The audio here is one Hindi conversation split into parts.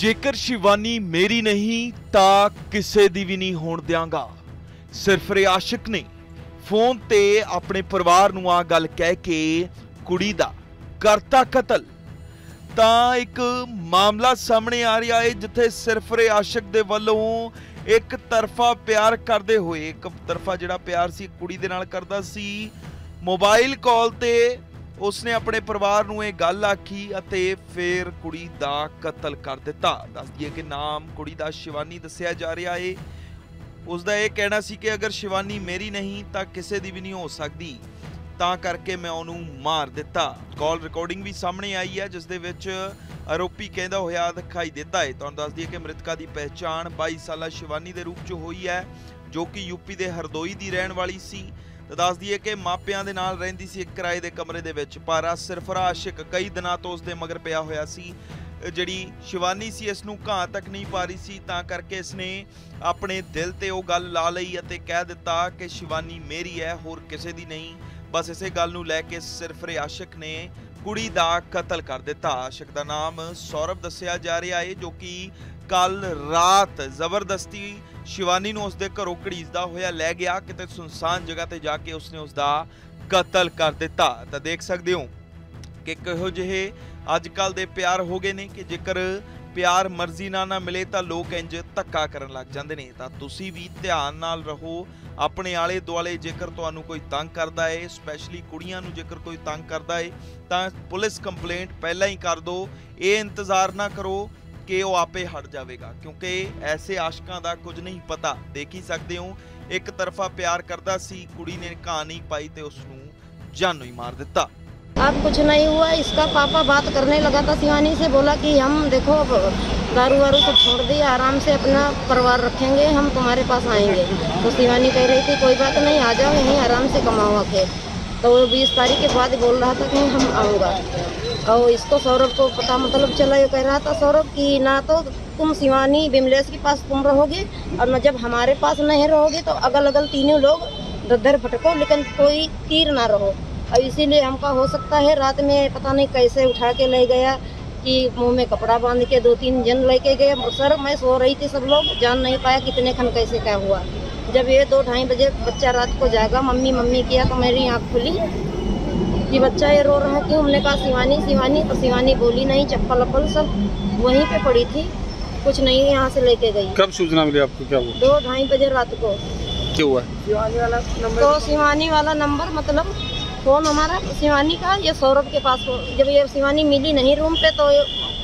जेकर शिवानी मेरी नहीं तां किसी दी भी नहीं होण दिआंगा। सिर्फ रियाशक ने फोन ते अपने परिवार नूं आ गल कह के कुड़ी दा करता कतल। तां एक मामला सामने आ रहा है जिथे सिर्फ रियाशक दे वल्लों एक तरफा प्यार करते हुए, एक तरफा जिहड़ा प्यार सी कुड़ी दे नाल करदा सी, मोबाइल कॉल ते उसने अपने परिवार नूं यह गल आखी अते फिर कुड़ी दा कतल कर दिता। दस दिए कि नाम कुड़ी दा शिवानी दस्सिया जा रहा है। उसका यह कहना सी कि अगर शिवानी मेरी नहीं तां किसी दी भी नहीं हो सकदी, तां करके मैं उन्हूं मार दिता। कॉल रिकॉर्डिंग भी सामने आई है जिस दे विच आरोपी कहता होया दिखाई देता है। तुहानूं दस दिए कि मृतका की पहचान 22 साल शिवानी के रूप च हुई है जो कि यूपी के हरदोई की रहने वाली सी। तो दस दिए कि मापिया के नाल रहिंदी सी एक किराए के कमरे दे विच, पर सरफरा आशिक कई दिनों तो उसके मगर पिया होया सी। जिहड़ी शिवानी सी इसनूं घां तक नहीं पा रही सी, तां करके इसने अपने दिल ते वो गल ला लई अते कह दिता कि शिवानी मेरी है, होर किसी दी नहीं। बस इसे गल नूं लै के सरफरे आशिक ने कुड़ी दा कतल कर दिता। आशिक दा नाम सौरभ दस्सिया जा रहा है जो कि कल रात जबरदस्ती शिवानी नूं उसके घरों घड़ीसदा होया लै गया, किते सुनसान जगह ते जाके उसने उसका कतल कर दिता। तां देख सकदे हो कि किहो जिहे अजकल दे प्यार हो गए ने कि जेकर प्यार मर्जी ना मिले तां लोग इंज धक्का करन लग जांदे ने। तां तुसीं भी ध्यान नाल रहो अपने आले दुआले। जेकर तुहानूं कोई तंग करदा है, स्पैशली कुड़ियां नूं जेकर कोई तंग करदा है, तां पुलिस कंप्लेंट पहलां ही कर दो। ये इंतज़ार ना करो कि वो आपे हट जाएगा, क्योंकि ऐसे आशकों का कुछ नहीं पता। देख ही सकते हो एक तरफा प्यार करता सी, कुड़ी ने कहा नहीं पाई तो उसनूं जानों ही मार दिता। अब कुछ नहीं हुआ। इसका पापा बात करने लगा था शिवानी से, बोला कि हम देखो दारू वारू को छोड़ दिए, आराम से अपना परिवार रखेंगे, हम तुम्हारे पास आएंगे। तो शिवानी कह रही थी कोई बात नहीं, आ जाओ, यहीं आराम से कमाओ के। तो 20 तारीख के बाद बोल रहा था कि हम आऊँगा। और इसको सौरभ को पता मतलब चला, ये कह रहा था सौरभ कि ना तो तुम शिवानी विमलेश के पास तुम रहोगे और ना जब हमारे पास नहीं रहोगे तो अगल अगल तीनों लोग दर भटको, लेकिन कोई तीर ना रहो। और इसीलिए हमका हो सकता है रात में पता नहीं कैसे उठा के ले गया कि मुंह में कपड़ा बांध के 2-3 जन लेके गए। सर मैं सो रही थी, सब लोग जान नहीं पाया कितने खन कैसे क्या हुआ। जब ये 2-2:30 बजे बच्चा रात को जाएगा मम्मी मम्मी किया तो मेरी आँख खुली कि बच्चा ये रो रहा है कि हमने कहा शिवानी शिवानी, तो शिवानी बोली नहीं, चप्पल वप्पल सब वहीं पे पड़ी थी, कुछ नहीं यहाँ से लेके गई। कब सूचना मिली आपको? क्या हुआ? 2-2:30 बजे रात को। क्या हुआ? शिवानी वाला नंबर, तो शिवानी वाला नंबर मतलब फ़ोन हमारा शिवानी का ये सौरभ के पास। जब ये शिवानी मिली नहीं रूम पे तो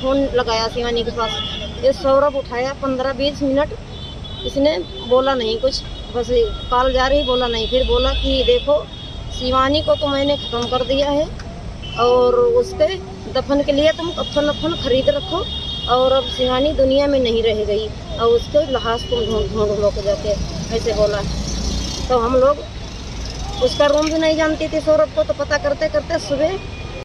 फ़ोन लगाया शिवानी के पास, ये सौरभ उठाया। 15-20 मिनट इसने बोला नहीं कुछ, बस कॉल जा रही, बोला नहीं। फिर बोला कि देखो शिवानी को तो मैंने ख़त्म कर दिया है और उसके दफन के लिए तुम कफन वफन खरीद रखो, और अब शिवानी दुनिया में नहीं रह गई और उसके लहाज तुम ढूंढ लो के जाके, ऐसे बोला। तो हम लोग उसका रूम भी नहीं जानते थे सौरभ को, तो पता करते करते सुबह